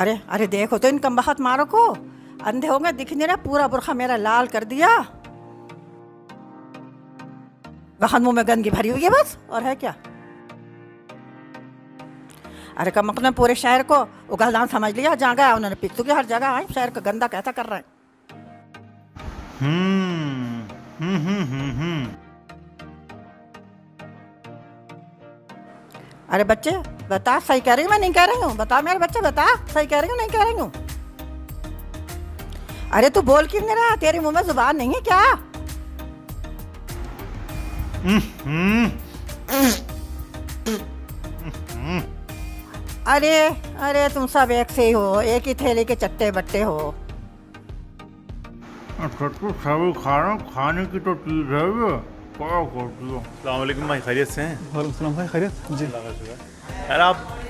अरे अरे देखो तो इन कमबख्त मारो को, अंधे होंगे दिख नहीं रहा, पूरा बुरखा मेरा लाल कर दिया, गहन मुँह में गंदगी भरी हुई है बस, और है क्या। अरे कमक ने पूरे शहर को उगलदान समझ लिया, जहाँ गया उन्होंने पित्तू की, हर जगह आए शहर का गंदा कैसा कर रहे हैं। अरे बच्चे बता सही कह रही हूँ मैं नहीं कह रही हूँ, बता मेरे बच्चे बता सही कह रही हूँ नहीं कह रही हूँ। अरे तू बोल क्यों नहीं रहा, तेरे मुंह में जुबान नहीं है क्या। अरे अरे तुम सब एक से ही हो, एक ही थैली के चट्टे बट्टे हो। खाने की तो चीज है भाई, खैरियत से हैं? वालेकुम भाई खैरियत जी। अरे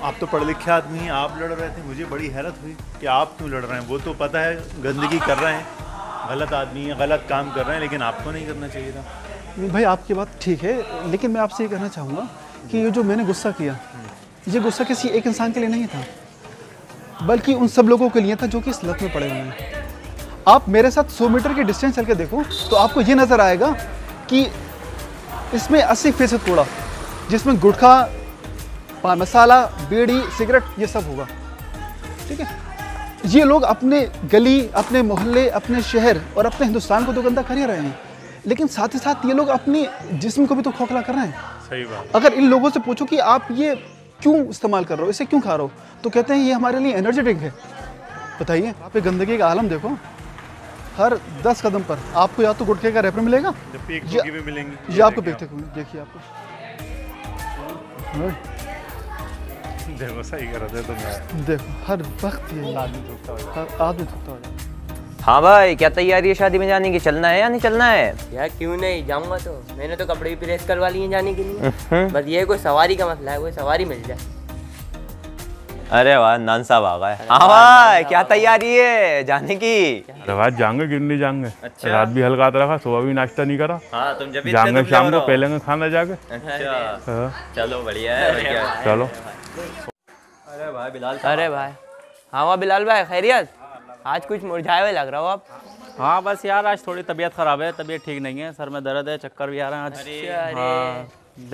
आप तो पढ़े लिखे आदमी हैं, आप लड़ रहे थे, मुझे बड़ी हैरत हुई कि आप क्यों लड़ रहे हैं। वो तो पता है गंदगी कर रहे हैं, गलत आदमी है, गलत काम कर रहे हैं, लेकिन आपको नहीं करना चाहिए था। भाई आपकी बात ठीक है, लेकिन मैं आपसे ये कहना चाहूँगा कि ये जो मैंने गुस्सा किया, ये गुस्सा किसी एक इंसान के लिए नहीं था, बल्कि उन सब लोगों के लिए था जो कि इस लत में पड़े हुए हैं। आप मेरे साथ 100 मीटर के डिस्टेंस चल के देखो तो आपको ये नज़र आएगा कि इसमें 80% कूड़ा, जिसमें गुटखा, पान मसाला, बीड़ी, सिगरेट ये सब होगा। ठीक है, ये लोग अपने गली, अपने मोहल्ले, अपने शहर और अपने हिंदुस्तान को तो गंदा कर ही रहे हैं, लेकिन साथ ही साथ ये लोग अपने जिस्म को भी तो खोखला कर रहे हैं। सही बात। अगर इन लोगों से पूछो कि आप ये क्यों इस्तेमाल कर रहे हो, इसे क्यों खा रहे हो, तो कहते हैं ये हमारे लिए एनर्जी ड्रिंक है। बताइए, आप ये गंदगी का आलम देखो, हर 10 कदम पर आपको या तो गुटखे का रैपर मिलेगा या आपको देखते देखिए आपको देखो सही कर रहे हो, देखो हर वक्त ये आदमी थकता हो जाए। हाँ भाई, क्या तैयारी है शादी में जाने की, चलना है या नहीं चलना है? यार क्यों नहीं जाऊंगा, तो मैंने तो कपड़े भी प्रेस करवा लिए जाने के लिए, बस ये कोई सवारी का मसला है, कोई सवारी मिल जाए। अरे वाह नान साहब आ गए। हाँ भाई क्या तैयारी है जाने की? अरे भाई जाएंगे क्यों नहीं जाएंगे, रात भी हल्का रखा, सुबह भी नाश्ता नहीं करा। हाँ तुम जब जाएंगे शाम को पहले खाना जाके। चलो बढ़िया है, चलो। अरे भाई बिलाल, अरे भाई हाँ वाह बिलाल भाई खैरियत? आज कुछ मुरझाए हुए लग रहा हो आप। हाँ बस यार आज थोड़ी तबीयत खराब है, तबीयत ठीक नहीं है, सर में दर्द है, चक्कर भी आ रहे हैं आज। अरे हाँ,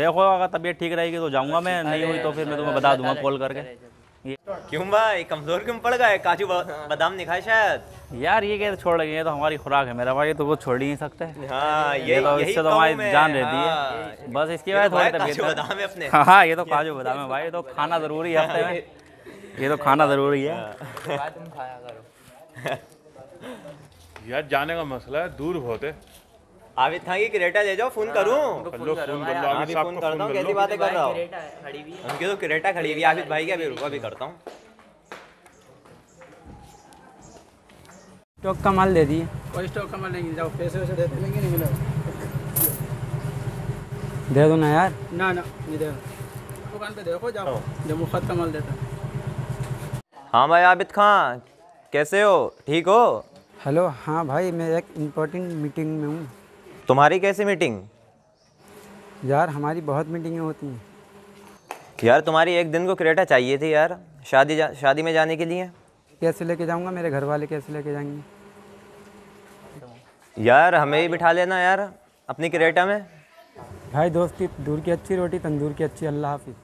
देखो अगर तबीयत ठीक रहेगी तो जाऊंगा मैं, नहीं हुई तो फिर मैं तुम्हें बता दूंगा कॉल करके। क्यों भाई कमजोर क्यों पड़ गए, काजू बादाम नहीं खाए शायद? यार ये क्या छोड़ गए, तो हमारी खुराक है मेरा भाई, तो वो छोड़ ही नहीं सकते, इससे तो हमारी जान रहती है, बस इसकी वजह थोड़ी तबीयत। हाँ ये तो काजू बादाम है भाई, तो खाना जरूरी है हफ्ते में, ये तो खाना जरूरी है। यार जाने का मसला है, दूर बहुत है। आबिद था कि क्रेटा ले जाओ, फोन करूं? फोन करता हूं, कैसी बातें कर रहा हो? उनके तो क्रेटा खड़ी हुई है आबिद भाई के, अभी रुका भी करता हूँ। स्टॉक का माल दे दिए, कोई स्टॉक का माल नहीं, जाओ पैसे वैसे देते लेंगे नहीं मिला, दे दो ना यार। ना ना नहीं दे, दुकान पे देखो जाओ, जब मुफ्त का माल देता। हाँ भाई आबिद खान कैसे हो, ठीक हो? हेलो हाँ भाई मैं एक इम्पोर्टेंट मीटिंग में हूँ। तुम्हारी कैसी मीटिंग? यार हमारी बहुत मीटिंगें होती हैं। यार तुम्हारी एक दिन को क्रेटा चाहिए थी यार, शादी में जाने के लिए। कैसे लेके जाऊँगा, मेरे घर वाले कैसे लेके जाएंगे? यार हमें ही बिठा लेना यार अपनी क्रेटा में। भाई दोस्ती दूर की अच्छी, रोटी तंदूर की अच्छी। अल्लाह हाफिज़।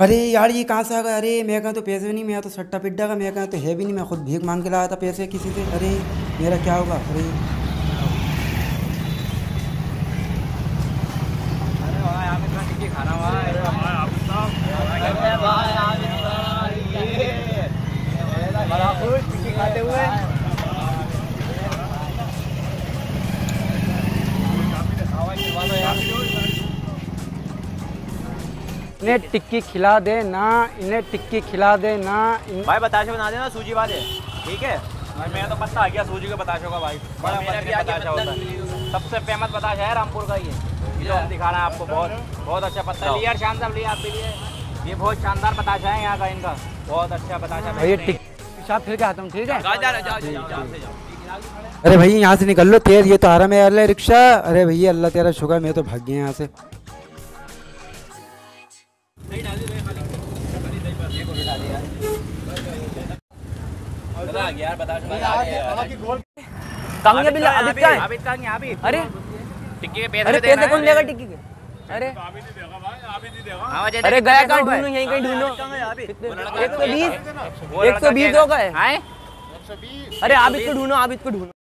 अरे यार ये कहाँ से आ गया? अरे मैं कहा तो पैसे भी नहीं, मैं तो सट्टा पिड्डा का, मैं कहा तो है भी नहीं, मैं खुद भीख मांग के लाया था पैसे किसी से। अरे मेरा क्या होगा? अरे भाई आप इतना टिक्की खाना हुआ है। खाते हुए। इन्हें टिक्की खिला दे ना, इन्हें टिक्की खिला दे ना। भाई बताशे बना देना सूजी वाले, ठीक है? मेरा तो पता आ गया सूजी के बताशों का भाई, बड़ा बताशा होता है। सबसे फेमस बताशा है रामपुर का ये हम दिखा रहे हैं आपको। बहुत बहुत अच्छा पता लिया शान साहब, लिया आपके लिए। ये बहुत शानदार बताशा है यहाँ का, इनका बहुत अच्छा बताशा। भाई पेशाब फिर के आता हूँ, ठीक है? अरे भाई यहाँ से निकल लो तेज, ये तो हराम है अल्लाह रिक्शा। अरे भैया अल्लाह तेरा शुक्र, मैं तो भाग गया यहाँ से। अरे टिक्की के पैसे कौन देगा टिक्की के? अरे अरे गया कहाँ ढूंढूं, यहीं कहीं ढूंढो। 120 होगा है। अरे आबिद को ढूंढो, आबिद को ढूंढो।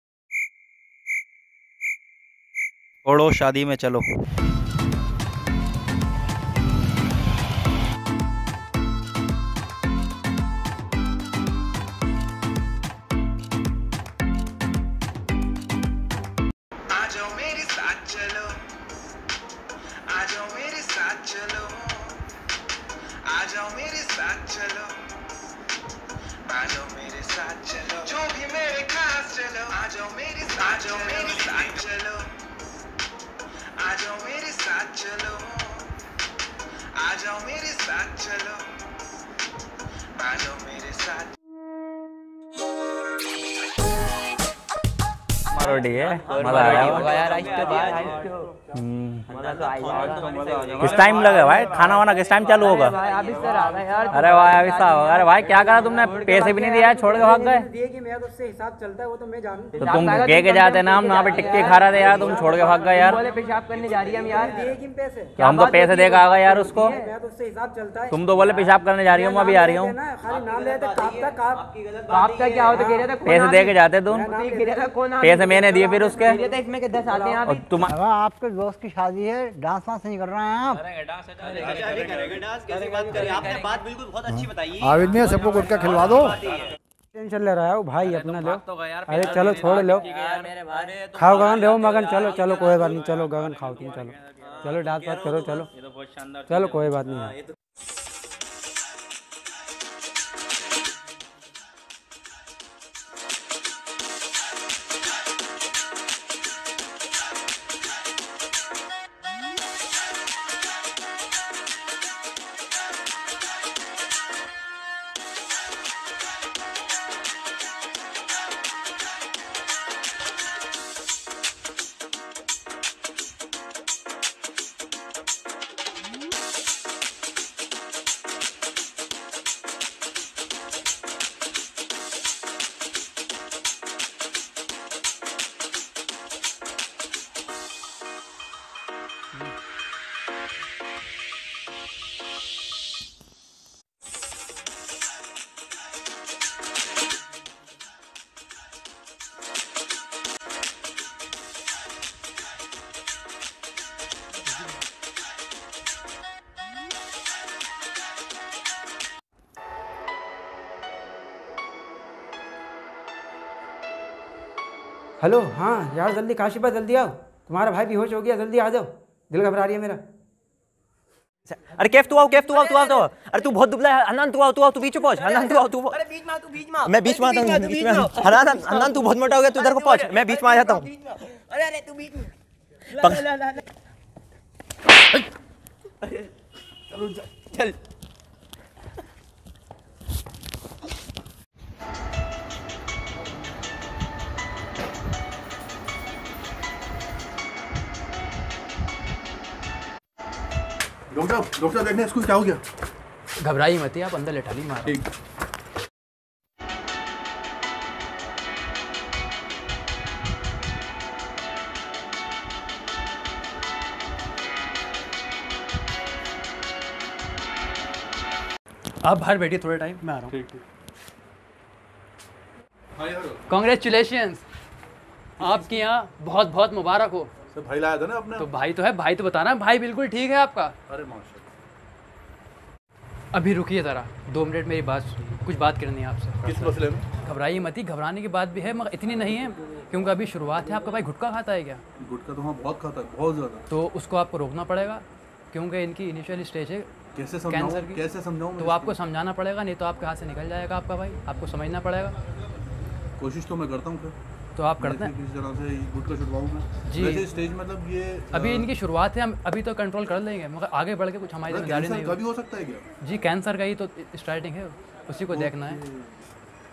छोड़ो शादी में चलो। किस टाइम लगे भाई? खाना वाना किस टाइम चालू होगा? अरे भाई अभी साहब, अरे भाई क्या करा तुमने? पैसे भी नहीं दिया, छोड़ के भाग गए। तो तुम कह के जाते ना, हम यहाँ पे टिक्के खा रहे थे यार, तुम छोड़ के भाग गए यार। हम तो पैसे दे के आ गए यार उसको, तुम तो बोले पेशाब करने जा रही हूँ, मैं भी आ रही हूँ। पैसे दे के जाते तुम, पैसे मैंने दिए फिर उसके। आपके दोस्त की शादी है, डांस वांस नहीं कर रहे हैं आप? आपने बात बिल्कुल बहुत अच्छी बताई। आबिद ने सबको गुटखा खिलवा दो, टेंशन ले रहा है वो भाई अपना। लो अरे चलो छोड़ लो, खाओ गगन, लो मगन। चलो चलो कोई बात नहीं, चलो गगन खाओ तुम, चलो चलो डांस बात करो, चलो चलो कोई बात नहीं। हेलो, हाँ यार जल्दी काशिफा, जल्दी आओ, तुम्हारा भाई बेहोश हो गया, जल्दी आ जाओ, दिल घबरा रही है मेरा। अरे कैफ तू आओ, कैफ तू आओ, तू आओ, तो अरे तू बहुत दुबला है। अनन तू आओ, तू आओ, तू बीच में पहुंच। अनन तू आओ, तू अरे बीच में आ, तू बीच में आ। मैं बीच में आता हूं, बीच में। अनन अनन तू बहुत मोटा हो गया, तू इधर को पहुंच, मैं बीच में आ जाता हूं। अरे अरे तू बीच में चल। डॉक्टर डॉक्टर देखने इसको क्या हो गया? घबराई मत, आप अंदर लेटा ली मार। ठीक। आप बाहर बैठिए थोड़े टाइम, मैं आ रहा हूँ। ठीक ठीक। कांग्रेचुलेशंस, आपकी यहाँ बहुत बहुत मुबारक हो। तो भाई लाया था ना अपने, तो भाई तो है, भाई तो बताना भाई बिल्कुल ठीक है आपका? अरे माशाल्लाह। अभी रुकिए ज़रा 2 मिनट मेरी बात सुनिए, कुछ बात करनी है आपसे। किस मसले में? घबराइए मत ही, घबराने की बात भी है मगर इतनी नहीं है क्योंकि अभी शुरुआत है। आपका भाई गुटखा खाता है क्या? गुटखा तो हाँ बहुत खाता है, बहुत ज़्यादा। तो उसको आपको रोकना पड़ेगा क्योंकि इनकी इनिशियल स्टेज है कैंसर की। कैसे समझाऊँ? तो आपको समझाना पड़ेगा नहीं तो आपके हाथ से निकल जाएगा आपका भाई, आपको समझना पड़ेगा। कोशिश तो मैं करता हूँ। फिर तो आप करते हैं किस तरह से गुटखा छुड़वाऊँ मैं? जी वैसे स्टेज मतलब ये अभी इनकी शुरुआत है, हम अभी तो कंट्रोल कर लेंगे मगर आगे बढ़ के कुछ हमारी जिम्मेदारी नहीं कभी हो सकता है क्या? जी कैंसर का ही तो स्टार्टिंग है, उसी को देखना है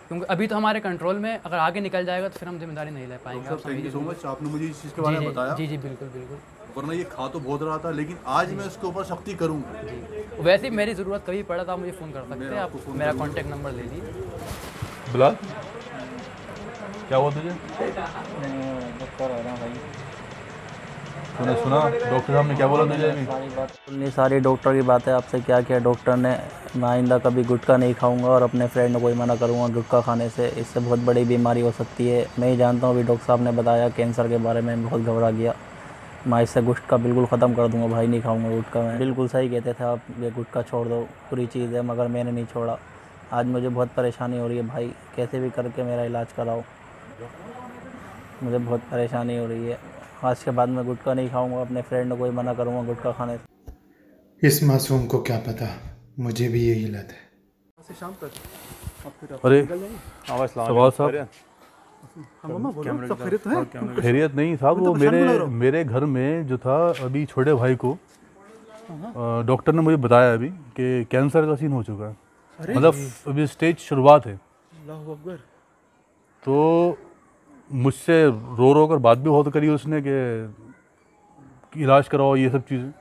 क्योंकि अभी तो हमारे कंट्रोल में, अगर आगे निकल जाएगा तो फिर हम जिम्मेदारी नहीं ले पाएंगे। थैंक यू सो मच, आपने मुझे इस चीज़ के बारे में बताया। जी जी बिल्कुल बिल्कुल, वरना ये खा तो बहुत रहा था लेकिन आज मैं इसके ऊपर सख्ती करूँगा। वैसे मेरी ज़रूरत कभी पड़ा तो आप मुझे फ़ोन कर सकते हैं, आप मेरा कॉन्टैक्ट नंबर ले लीजिए। बिलाल क्या हुआ तुझे? तूने सुना डॉक्टर साहब ने क्या बोला तुझे? अभी सारी डॉक्टर की बात है आपसे क्या क्या डॉक्टर ने। मैं आइंदा कभी गुटखा नहीं खाऊंगा और अपने फ्रेंड को ही मना करूंगा गुटखा खाने से, इससे बहुत बड़ी बीमारी हो सकती है। मैं ही जानता हूँ, अभी डॉक्टर साहब ने बताया कैंसर के बारे में, बहुत घबरा गया मैं। इससे गुटखा बिल्कुल ख़त्म कर दूँगा भाई, नहीं खाऊँगा गुटखा मैं। बिल्कुल सही कहते थे आप, ये गुटखा छोड़ दो पूरी चीज़ है, मगर मैंने नहीं छोड़ा। आज मुझे बहुत परेशानी हो रही है भाई, कैसे भी करके मेरा इलाज कराओ, मुझे बहुत परेशानी हो रही है। आज के बाद मैं गुटखा नहीं खाऊंगा, अपने फ्रेंड को ही मना करूंगा गुटखा खाने से। इस मासूम को क्या पता मुझे भी यही लत है। शाम तक अरे साहब खैरियत नहीं साहब, वो मेरे घर में जो था अभी छोटे भाई को डॉक्टर ने मुझे बताया अभी कि कैंसर का सीन हो चुका है, मतलब अभी स्टेज शुरुआत है। तो मुझसे रो कर बात भी बहुत करी उसने कि इलाज कराओ ये सब चीज़ें।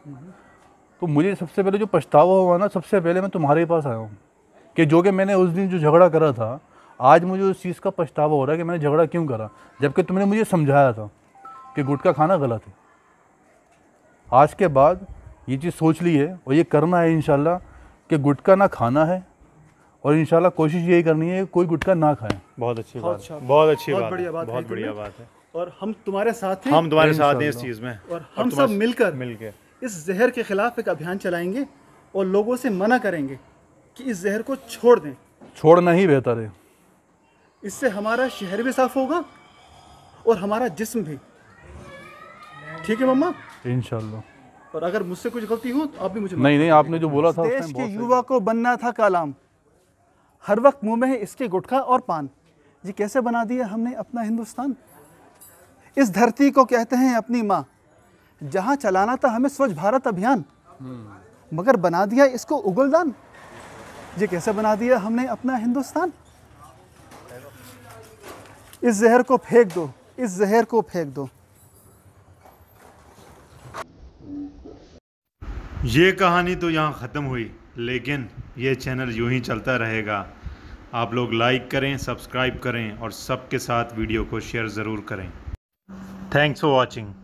तो मुझे सबसे पहले जो पछतावा हुआ ना, सबसे पहले मैं तुम्हारे पास आया हूँ कि जो कि मैंने उस दिन जो झगड़ा करा था, आज मुझे उस चीज़ का पछतावा हो रहा है कि मैंने झगड़ा क्यों करा, जबकि तुमने मुझे समझाया था कि गुटखा खाना गलत है। आज के बाद ये चीज़ सोच ली है और ये करना है इंशाल्लाह कि गुटखा ना खाना है, और इंशाल्लाह कोशिश यही करनी है कोई गुटखा ना खाए। बहुत अच्छी बात है, बहुत अच्छी बात, बहुत बढ़िया बात है। और हम तुम्हारे साथ हैं, हम तुम्हारे साथ हैं इस चीज़ में, और हम सब मिलकर इस जहर के खिलाफ एक अभियान चलाएंगे और लोगों से मना करेंगे कि इस जहर को छोड़ दें। छोड़ना ही बेहतर है, इससे हमारा शहर भी साफ होगा और हमारा जिस्म भी। ठीक है मम्मा? इंशाल्लाह। और अगर मुझसे कुछ गलती हो तो आप भी मुझे। नहीं नहीं, आपने जो बोला था, देश के युवा को बनना था कालाम, हर वक्त मुंह में है इसके गुटखा और पान। ये कैसे बना दिया हमने अपना हिंदुस्तान? इस धरती को कहते हैं अपनी माँ, जहाँ चलाना था हमें स्वच्छ भारत अभियान, मगर बना दिया इसको उगलदान। ये कैसे बना दिया हमने अपना हिंदुस्तान? इस जहर को फेंक दो, इस जहर को फेंक दो। ये कहानी तो यहाँ ख़त्म हुई, लेकिन ये चैनल यूं ही चलता रहेगा। आप लोग लाइक करें, सब्सक्राइब करें और सबके साथ वीडियो को शेयर ज़रूर करें। Thanks for watching.